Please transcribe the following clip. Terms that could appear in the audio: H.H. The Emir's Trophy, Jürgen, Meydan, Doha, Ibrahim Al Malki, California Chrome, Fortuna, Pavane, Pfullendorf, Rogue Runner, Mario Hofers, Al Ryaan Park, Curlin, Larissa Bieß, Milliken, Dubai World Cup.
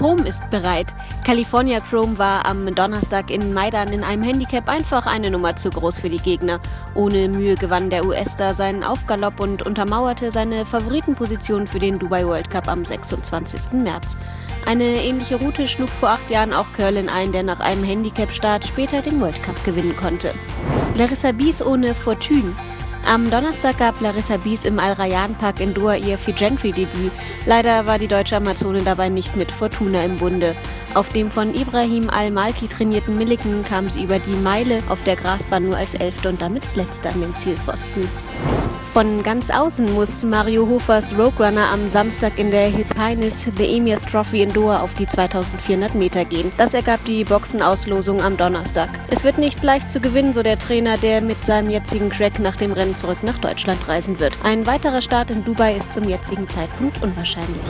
Chrome ist bereit. California Chrome war am Donnerstag in Meydan in einem Handicap einfach eine Nummer zu groß für die Gegner. Ohne Mühe gewann der US-Star seinen Aufgalopp und untermauerte seine Favoritenposition für den Dubai World Cup am 26. März. Eine ähnliche Route schlug vor 8 Jahren auch Curlin ein, der nach einem Handicap-Start später den World Cup gewinnen konnte. Larissa Bieß ohne Fortune. Am Donnerstag gab Larissa Bieß im Al Ryaan Park in Doha ihr Fi-Gentry-Debüt. Leider war die deutsche Amazone dabei nicht mit Fortuna im Bunde. Auf dem von Ibrahim Al Malki trainierten Milliken kam sie über die Meile auf der Grasbahn nur als Elfte und damit Letzte an den Zielpfosten. Von ganz außen muss Mario Hofers Rogue Runner am Samstag in der H.H. The Emir's Trophy in Doha auf die 2400 Meter gehen. Das ergab die Boxenauslosung am Donnerstag. Es wird nicht leicht zu gewinnen, so der Trainer, der mit seinem jetzigen Crack nach dem Rennen zurück nach Deutschland reisen wird. Ein weiterer Start in Dubai ist zum jetzigen Zeitpunkt unwahrscheinlich.